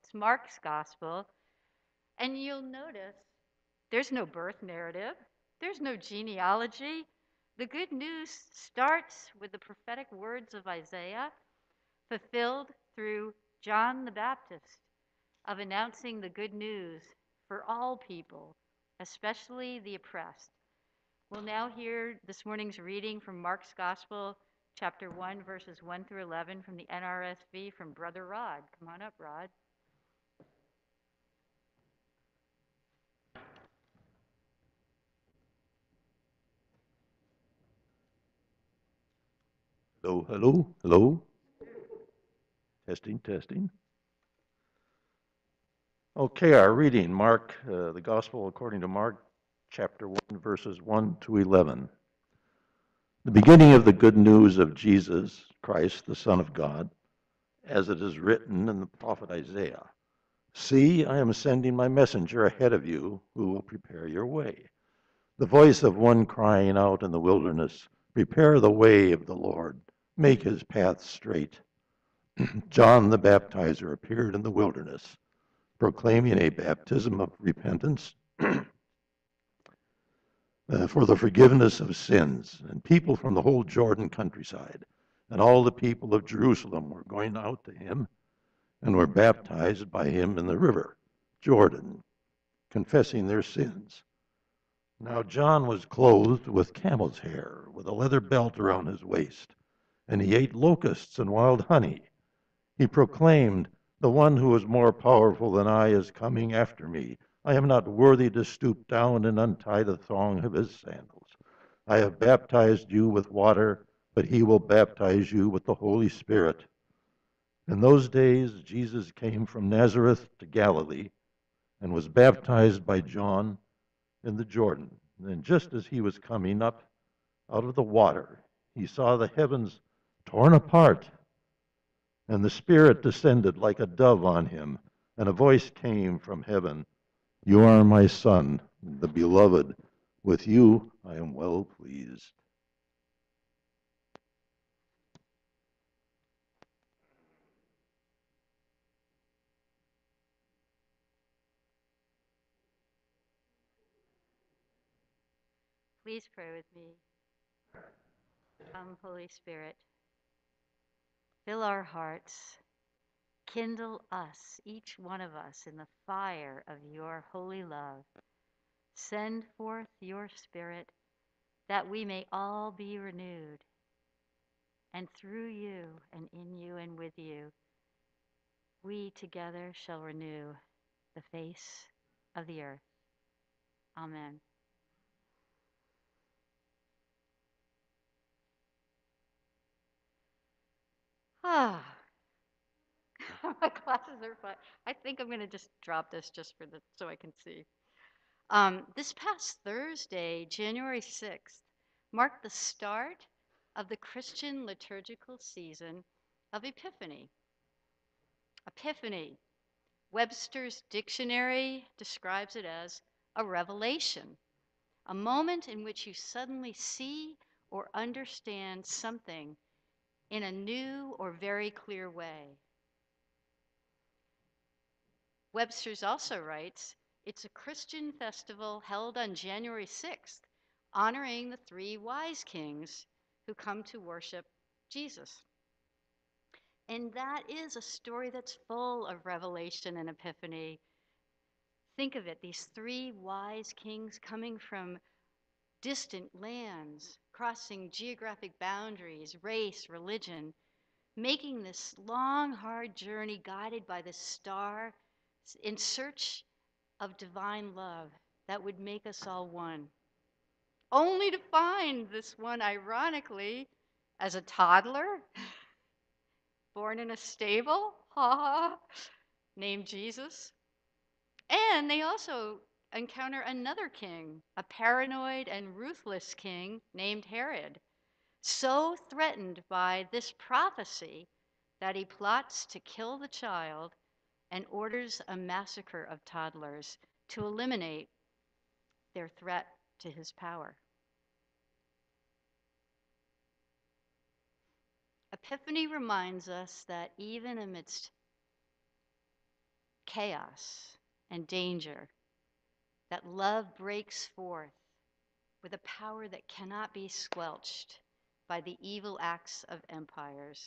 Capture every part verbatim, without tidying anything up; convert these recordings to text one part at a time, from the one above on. It's Mark's gospel. And you'll notice there's no birth narrative. There's no genealogy. The good news starts with the prophetic words of Isaiah, fulfilled through John the Baptist, of announcing the good news for all people, especially the oppressed. We'll now hear this morning's reading from Mark's Gospel, chapter one, verses one through eleven, from the N R S V, from Brother Rod. Come on up, Rod. Hello, hello, hello. Testing, testing. Okay, our reading, Mark, uh, the Gospel according to Mark, chapter one, verses one to eleven. The beginning of the good news of Jesus Christ, the Son of God, as it is written in the prophet Isaiah. See, I am sending my messenger ahead of you, who will prepare your way. The voice of one crying out in the wilderness, prepare the way of the Lord, make his path straight. John the baptizer appeared in the wilderness, proclaiming a baptism of repentance uh, for the forgiveness of sins. And people from the whole Jordan countryside and all the people of Jerusalem were going out to him and were baptized by him in the river Jordan, confessing their sins. Now John was clothed with camel's hair, with a leather belt around his waist, and he ate locusts and wild honey. He proclaimed, the one who is more powerful than I is coming after me. I am not worthy to stoop down and untie the thong of his sandals. I have baptized you with water, but he will baptize you with the Holy Spirit. In those days, Jesus came from Nazareth to Galilee and was baptized by John in the Jordan. And just as he was coming up out of the water, he saw the heavens torn apart, and the Spirit descended like a dove on him, and a voice came from heaven, you are my Son, the Beloved. With you I am well pleased. Please pray with me. Come, Holy Spirit. Fill our hearts, kindle us, each one of us, in the fire of your holy love. Send forth your Spirit that we may all be renewed, and through you and in you and with you, we together shall renew the face of the earth. Amen. Ah, my glasses are fine. I think I'm going to just drop this just for the so I can see. Um, this past Thursday, January sixth, marked the start of the Christian liturgical season of Epiphany. Epiphany, Webster's Dictionary describes it as a revelation, a moment in which you suddenly see or understand something in a new or very clear way. Webster's also writes, it's a Christian festival held on January sixth, honoring the three wise kings who come to worship Jesus. And that is a story that's full of revelation and epiphany. Think of it, these three wise kings coming from distant lands, crossing geographic boundaries, race, religion, making this long, hard journey guided by the star in search of divine love that would make us all one, only to find this one, ironically, as a toddler, born in a stable, ha, named Jesus. And they also encounter another king, a paranoid and ruthless king named Herod, so threatened by this prophecy that he plots to kill the child and orders a massacre of toddlers to eliminate their threat to his power. Epiphany reminds us that even amidst chaos and danger, that love breaks forth with a power that cannot be squelched by the evil acts of empires.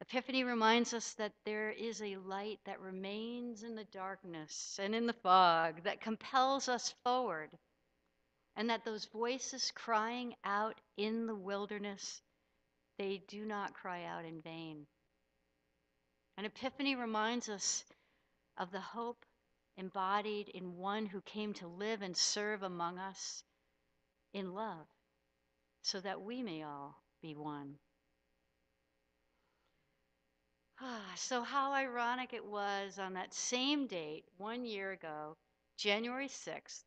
Epiphany reminds us that there is a light that remains in the darkness and in the fog that compels us forward, and that those voices crying out in the wilderness, they do not cry out in vain. And Epiphany reminds us of the hope embodied in one who came to live and serve among us in love, so that we may all be one. Ah, so how ironic it was on that same date, one year ago, January sixth,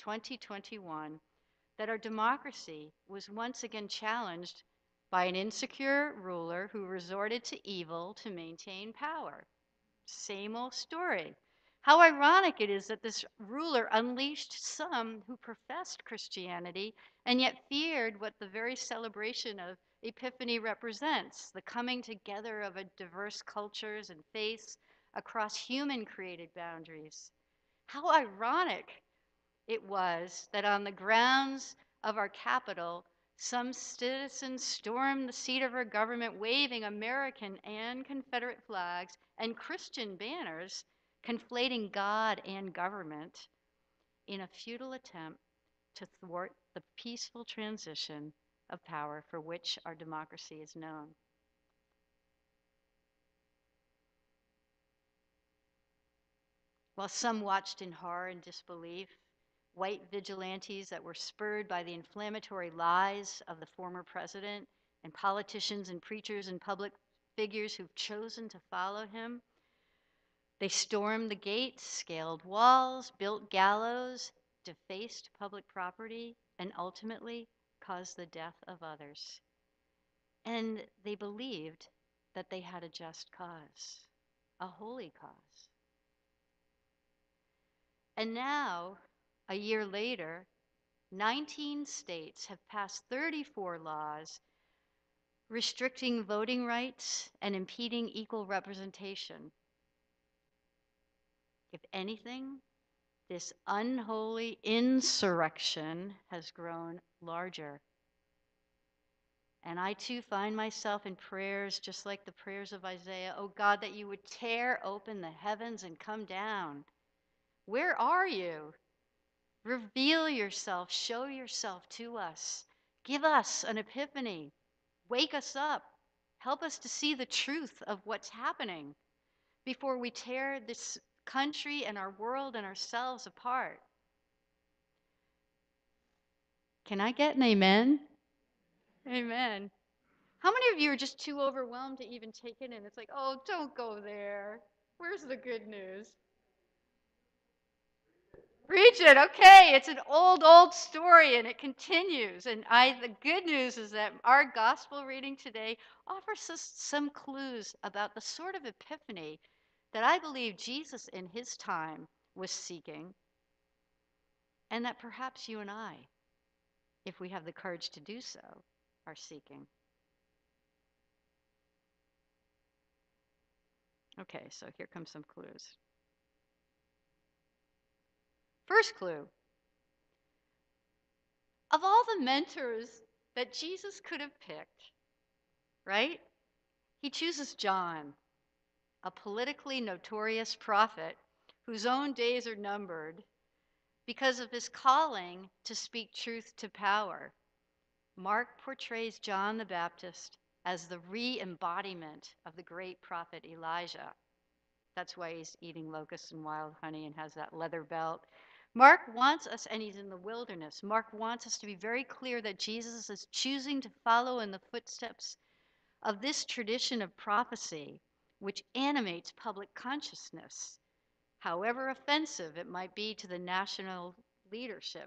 twenty twenty-one, that our democracy was once again challenged by an insecure ruler who resorted to evil to maintain power. Same old story. How ironic it is that this ruler unleashed some who professed Christianity and yet feared what the very celebration of Epiphany represents, the coming together of a diverse cultures and faiths across human-created boundaries. How ironic it was that on the grounds of our Capitol, some citizens stormed the seat of our government waving American and Confederate flags and Christian banners, conflating God and government in a futile attempt to thwart the peaceful transition of power for which our democracy is known. While some watched in horror and disbelief, white vigilantes that were spurred by the inflammatory lies of the former president and politicians and preachers and public figures who've chosen to follow him, they stormed the gates, scaled walls, built gallows, defaced public property, and ultimately caused the death of others. And they believed that they had a just cause, a holy cause. And now, a year later, nineteen states have passed thirty-four laws restricting voting rights and impeding equal representation. If anything, this unholy insurrection has grown larger. And I too find myself in prayers just like the prayers of Isaiah, oh God, that you would tear open the heavens and come down. Where are you? Reveal yourself, show yourself to us. Give us an epiphany. Wake us up. Help us to see the truth of what's happening before we tear this country and our world and ourselves apart. Can I get an amen? Amen. How many of you are just too overwhelmed to even take it in? It's like, oh, don't go there. Where's the good news? Preach it. Okay, it's an old, old story, and it continues. And I, the good news is that our gospel reading today offers us some clues about the sort of epiphany that I believe Jesus in his time was seeking, and that perhaps you and I, if we have the courage to do so, are seeking. Okay, so here come some clues. First clue. Of all the mentors that Jesus could have picked, right? He chooses John, a politically notorious prophet whose own days are numbered because of his calling to speak truth to power. Mark portrays John the Baptist as the re-embodiment of the great prophet Elijah. That's why he's eating locusts and wild honey and has that leather belt. Mark wants us, and he's in the wilderness. Mark wants us to be very clear that Jesus is choosing to follow in the footsteps of this tradition of prophecy, which animates public consciousness, however offensive it might be to the national leadership,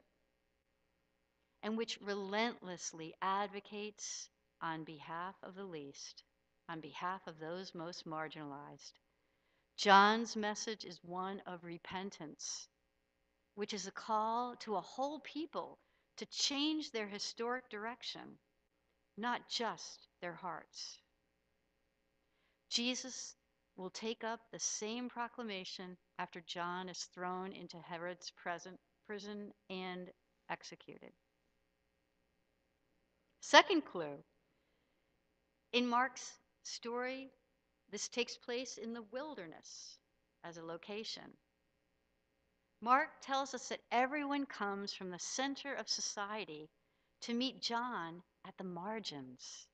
and which relentlessly advocates on behalf of the least, on behalf of those most marginalized. John's message is one of repentance, which is a call to a whole people to change their historic direction, not just their hearts. Jesus will take up the same proclamation after John is thrown into Herod's present prison and executed. Second clue, in Mark's story, this takes place in the wilderness as a location. Mark tells us that everyone comes from the center of society to meet John at the margins.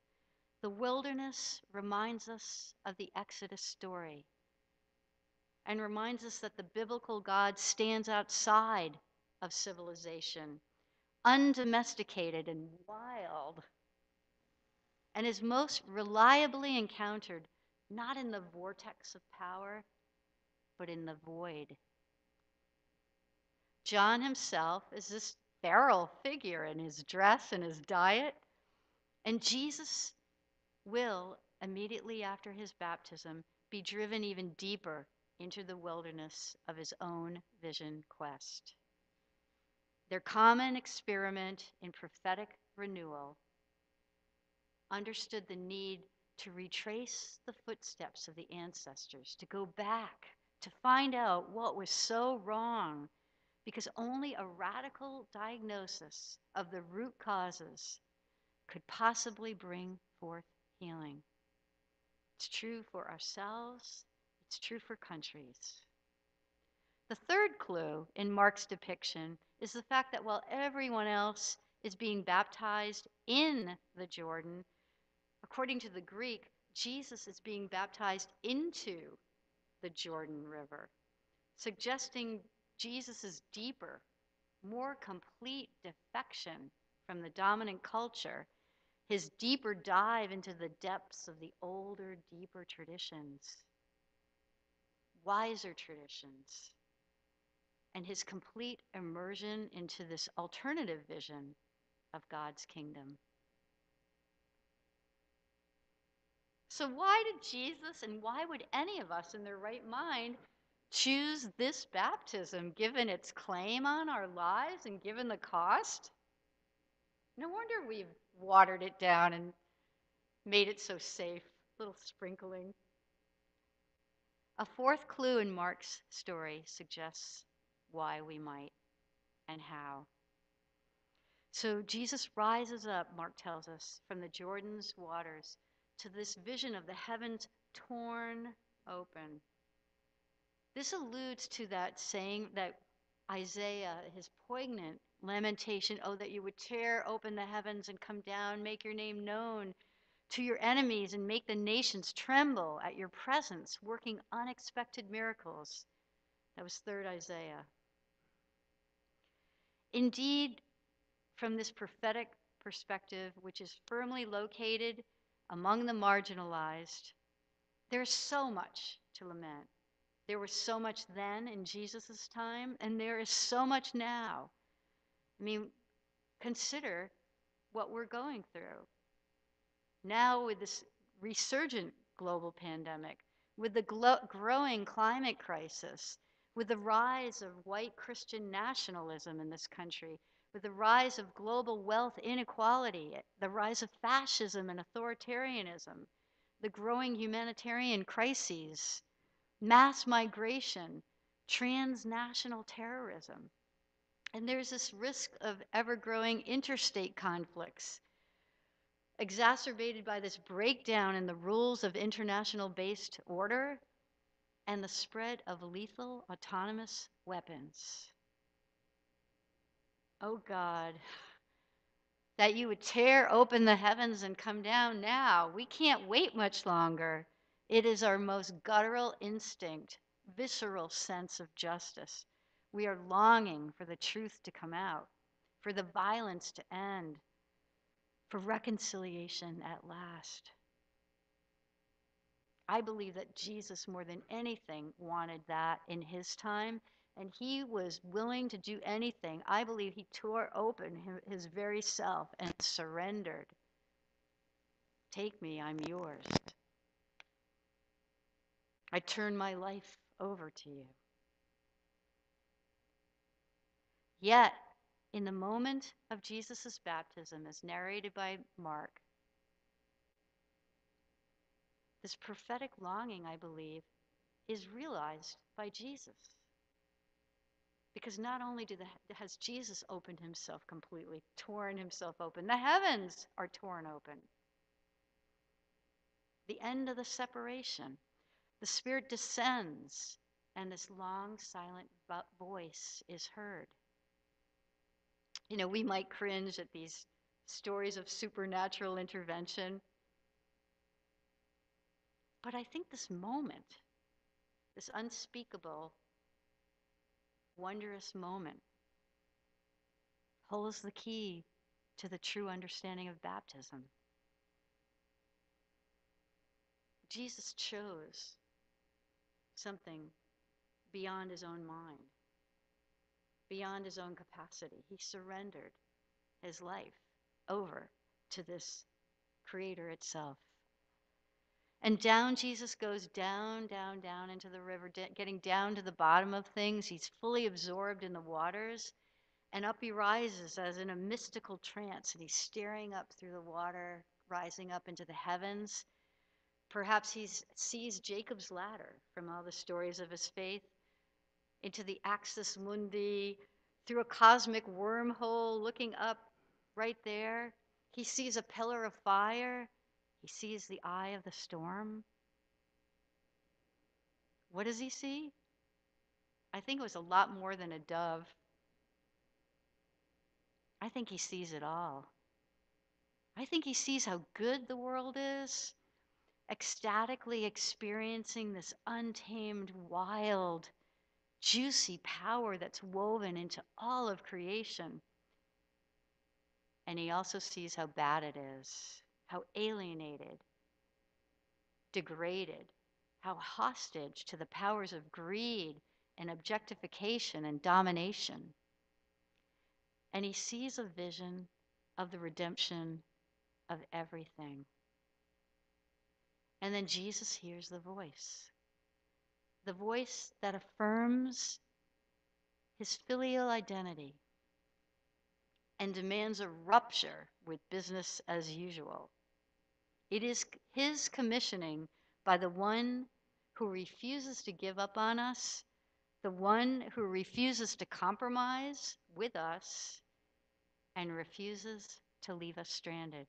The wilderness reminds us of the Exodus story and reminds us that the biblical God stands outside of civilization, undomesticated and wild, and is most reliably encountered not in the vortex of power, but in the void. John himself is this feral figure in his dress and his diet, and Jesus will, immediately after his baptism, be driven even deeper into the wilderness of his own vision quest. Their common experiment in prophetic renewal understood the need to retrace the footsteps of the ancestors, to go back, to find out what was so wrong, because only a radical diagnosis of the root causes could possibly bring forth healing. It's true for ourselves, it's true for countries. The third clue in Mark's depiction is the fact that while everyone else is being baptized in the Jordan, according to the Greek, Jesus is being baptized into the Jordan River, suggesting Jesus' deeper, more complete defection from the dominant culture, his deeper dive into the depths of the older, deeper traditions, wiser traditions, and his complete immersion into this alternative vision of God's kingdom. So why did Jesus, and why would any of us in their right mind choose this baptism, given its claim on our lives and given the cost? No wonder we've watered it down and made it so safe, a little sprinkling. A fourth clue in Mark's story suggests why we might and how. So Jesus rises up, Mark tells us, from the Jordan's waters to this vision of the heavens torn open. This alludes to that saying that Isaiah, his poignant lamentation, oh, that you would tear open the heavens and come down, make your name known to your enemies and make the nations tremble at your presence, working unexpected miracles. That was third Isaiah. Indeed, from this prophetic perspective, which is firmly located among the marginalized, there's so much to lament. There was so much then in Jesus' time, and there is so much now. I mean, consider what we're going through. Now with this resurgent global pandemic, with the glo- growing climate crisis, with the rise of white Christian nationalism in this country, with the rise of global wealth inequality, the rise of fascism and authoritarianism, the growing humanitarian crises, mass migration, transnational terrorism. And there's this risk of ever-growing interstate conflicts, exacerbated by this breakdown in the rules of international-based order and the spread of lethal autonomous weapons. Oh God, that you would tear open the heavens and come down now. We can't wait much longer. It is our most guttural instinct, visceral sense of justice. We are longing for the truth to come out, for the violence to end, for reconciliation at last. I believe that Jesus, more than anything, wanted that in his time. And he was willing to do anything. I believe he tore open his very self and surrendered. Take me, I'm yours. I turn my life over to you. Yet, in the moment of Jesus' baptism, as narrated by Mark, This prophetic longing, I believe, is realized by Jesus. Because not only do the, has Jesus opened himself completely, torn himself open, the heavens are torn open. The end of the separation. The Spirit descends, and this long, silent voice is heard. You know, we might cringe at these stories of supernatural intervention, but I think this moment, this unspeakable, wondrous moment, holds the key to the true understanding of baptism. Jesus chose something beyond his own mind, beyond his own capacity. He surrendered his life over to this Creator itself. And down Jesus goes, down, down, down into the river, getting down to the bottom of things. He's fully absorbed in the waters. And up he rises as in a mystical trance, and he's staring up through the water, rising up into the heavens. Perhaps he sees Jacob's ladder from all the stories of his faith, into the axis mundi, through a cosmic wormhole, looking up right there. He sees a pillar of fire. He sees the eye of the storm. What does he see? I think it was a lot more than a dove. I think he sees it all. I think he sees how good the world is, ecstatically experiencing this untamed, wild, juicy power that's woven into all of creation. And he also sees how bad it is, how alienated, degraded, how hostage to the powers of greed and objectification and domination. And he sees a vision of the redemption of everything. And then Jesus hears the voice, the voice that affirms his filial identity and demands a rupture with business as usual. It is his commissioning by the one who refuses to give up on us, the one who refuses to compromise with us, and refuses to leave us stranded.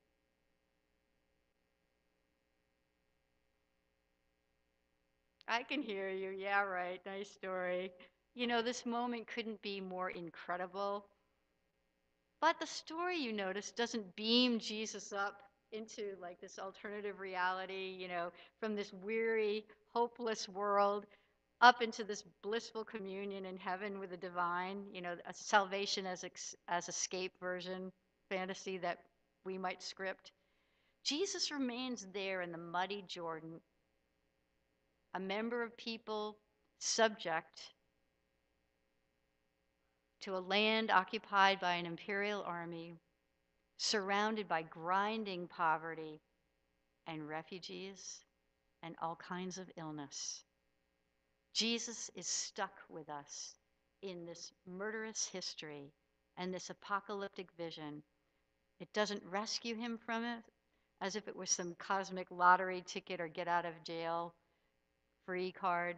I can hear you. Yeah, right. Nice story. You know, this moment couldn't be more incredible. But the story, you notice, doesn't beam Jesus up into like this alternative reality, you know, from this weary, hopeless world up into this blissful communion in heaven with the divine, you know, a salvation as ex- as escape version fantasy that we might script. Jesus remains there in the muddy Jordan, a member of people subject to a land occupied by an imperial army, surrounded by grinding poverty and refugees and all kinds of illness. Jesus is stuck with us in this murderous history and this apocalyptic vision. It doesn't rescue him from it as if it was some cosmic lottery ticket or get out of jail free card.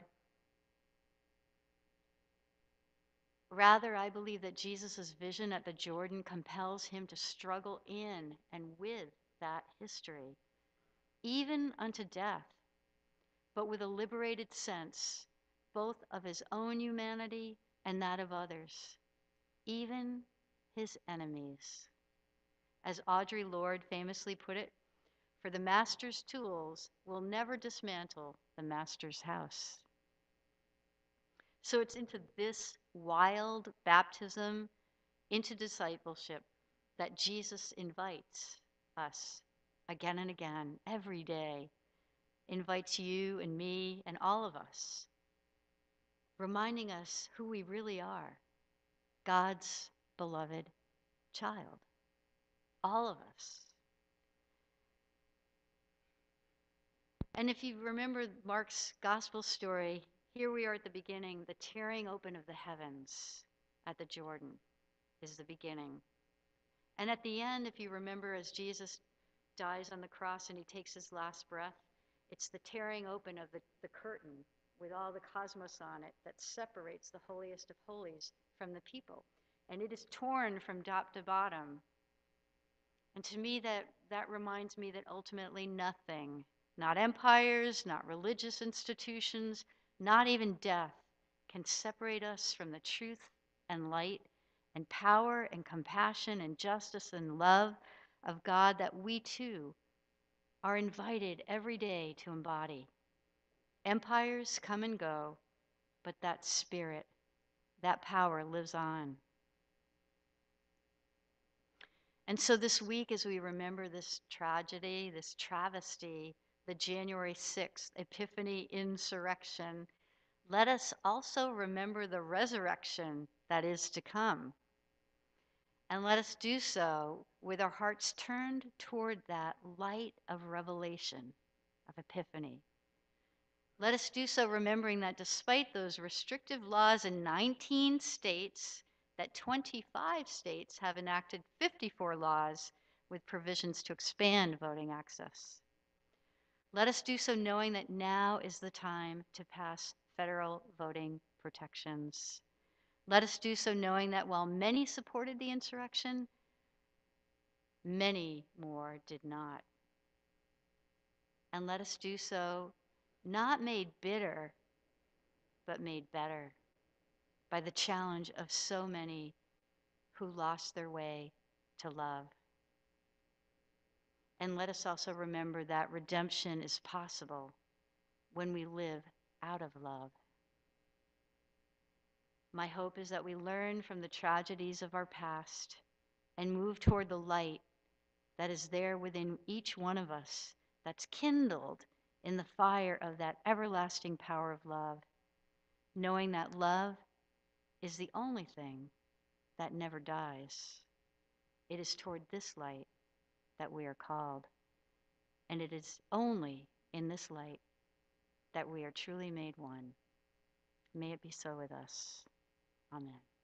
Rather, I believe that Jesus' vision at the Jordan compels him to struggle in and with that history, even unto death, but with a liberated sense, both of his own humanity and that of others, even his enemies. As Audre Lorde famously put it, "For the master's tools will never dismantle the master's house." So it's into this wild baptism into discipleship that Jesus invites us again and again, every day, invites you and me and all of us, reminding us who we really are, God's beloved child, all of us. And if you remember Mark's gospel story, here we are at the beginning. The tearing open of the heavens at the Jordan is the beginning. And at the end, if you remember, as Jesus dies on the cross and he takes his last breath, It's the tearing open of the, the curtain with all the cosmos on it that separates the holiest of holies from the people. And it is torn from top to bottom. And to me, that, that reminds me that ultimately nothing, not empires, not religious institutions, not even death, can separate us from the truth and light and power and compassion and justice and love of God that we too are invited every day to embody. Empires come and go, but that spirit, that power lives on. And so this week, as we remember this tragedy, this travesty, the January sixth Epiphany insurrection, let us also remember the resurrection that is to come. And let us do so with our hearts turned toward that light of revelation, of Epiphany. Let us do so remembering that despite those restrictive laws in nineteen states, that twenty-five states have enacted fifty-four laws with provisions to expand voting access. Let us do so knowing that now is the time to pass federal voting protections. Let us do so knowing that while many supported the insurrection, many more did not. And let us do so not made bitter, but made better by the challenge of so many who lost their way to love. And let us also remember that redemption is possible when we live out of love. My hope is that we learn from the tragedies of our past and move toward the light that is there within each one of us, that's kindled in the fire of that everlasting power of love, knowing that love is the only thing that never dies. It is toward this light that we are called, and it is only in this light that we are truly made one. May it be so with us. Amen.